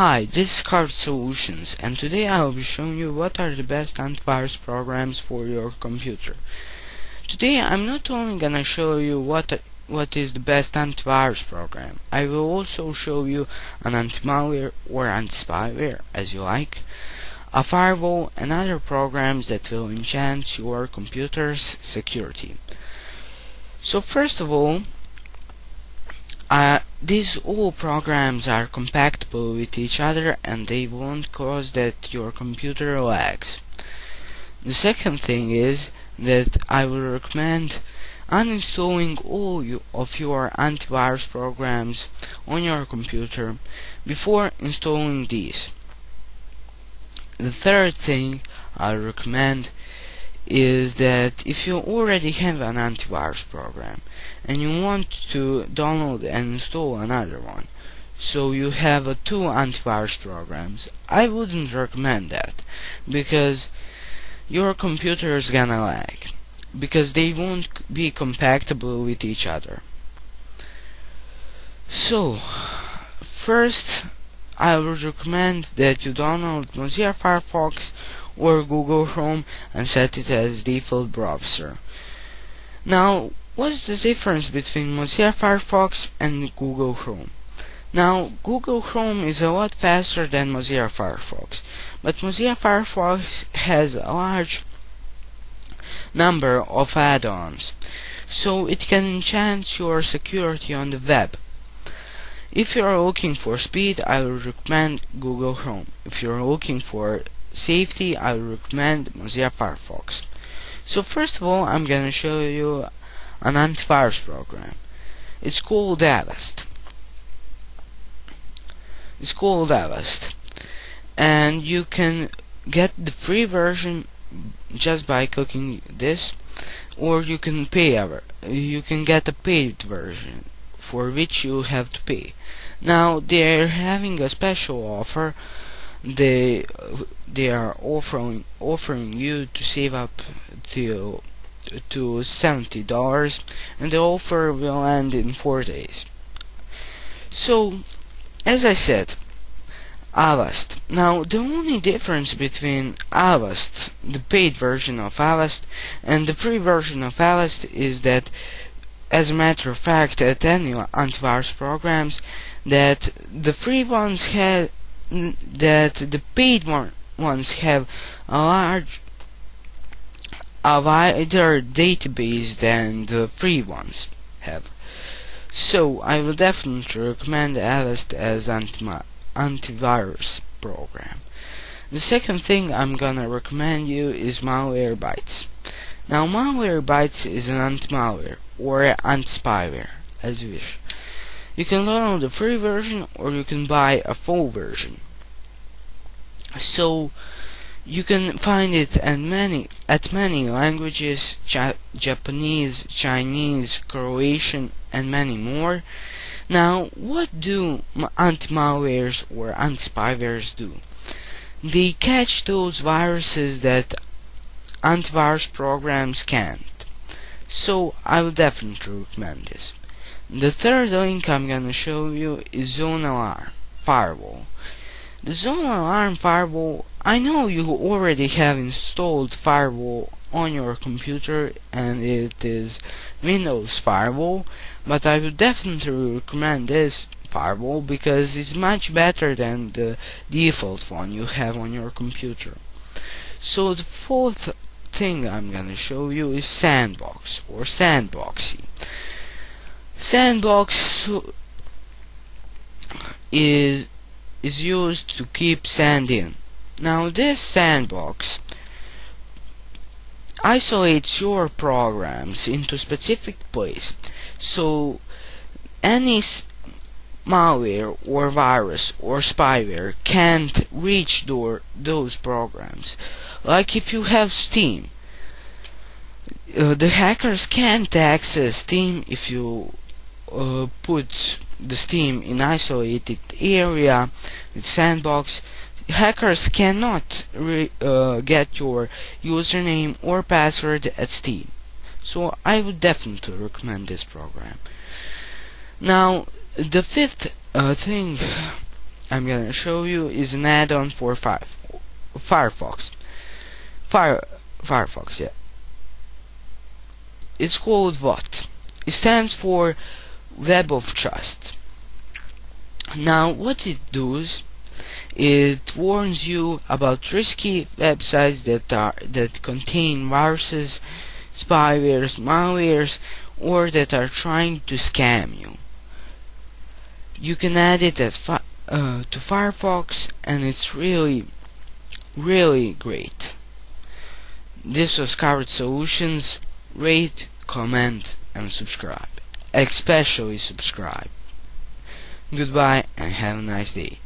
Hi, this is Card Solutions, and today I will be showing you what are the best antivirus programs for your computer. Today I'm not only gonna show you what is the best antivirus program, I will also show you an anti-malware or anti-spyware, as you like, a firewall and other programs that will enhance your computer's security. So first of all, these all programs are compatible with each other and they won't cause that your computer lags. The second thing is that I will recommend uninstalling all of your antivirus programs on your computer before installing these. The third thing I recommend is that if you already have an antivirus program and you want to download and install another one, so you have two antivirus programs, I wouldn't recommend that, because your computer is gonna lag, because they won't be compatible with each other. So first I would recommend that you download Mozilla Firefox or Google Chrome and set it as default browser. Now, what's the difference between Mozilla Firefox and Google Chrome? Now, Google Chrome is a lot faster than Mozilla Firefox, but Mozilla Firefox has a large number of add-ons, so it can enhance your security on the web. If you are looking for speed, I would recommend Google Chrome. If you are looking for safety, I would recommend Mozilla Firefox. So first of all, I'm gonna show you an antivirus program. It's called Avast. And you can get the free version just by clicking this, or you can pay. You can get a paid version, for which you have to pay. Now they're having a special offer. They are offering you to save up to $70, and the offer will end in 4 days. So, as I said, Avast. Now the only difference between Avast, the paid version of Avast, and the free version of Avast is that, as a matter of fact, at any antivirus programs, that the free ones have, that the paid ones have a wider database than the free ones have. So I will definitely recommend Avast as antivirus program. The second thing I'm gonna recommend you is Malwarebytes. Now Malwarebytes is an anti-malware or anti-spyware, as you wish. You can download the free version or you can buy a full version. So you can find it at many languages, Japanese, Chinese, Croatian, and many more. Now, what do anti-malwares or anti-spywares do? They catch those viruses that antivirus programs can't. So I would definitely recommend this. The third link I'm gonna show you is Zone Alarm Firewall. The Zone Alarm Firewall, I know you already have installed Firewall on your computer and it is Windows Firewall, but I would definitely recommend this firewall because it's much better than the default one you have on your computer. So the fourth thing I'm gonna show you is Sandbox or Sandboxie. Sandbox is used to keep sand in. Now this sandbox isolates your programs into specific place, so any malware or virus or spyware can't reach those programs. Like if you have Steam, the hackers can't access Steam if you put the Steam in isolated area with sandbox. Hackers cannot get your username or password at Steam. So I would definitely recommend this program. Now the fifth thing I'm gonna show you is an add-on for Firefox. Yeah. It's called what? It stands for Web of Trust. Now, what it does, it warns you about risky websites that contain viruses, spywares, malwares, or that are trying to scam you. You can add it as to Firefox, and it's really great. This was Card Solutions. Rate, comment, and subscribe. Especially subscribe. Goodbye and have a nice day.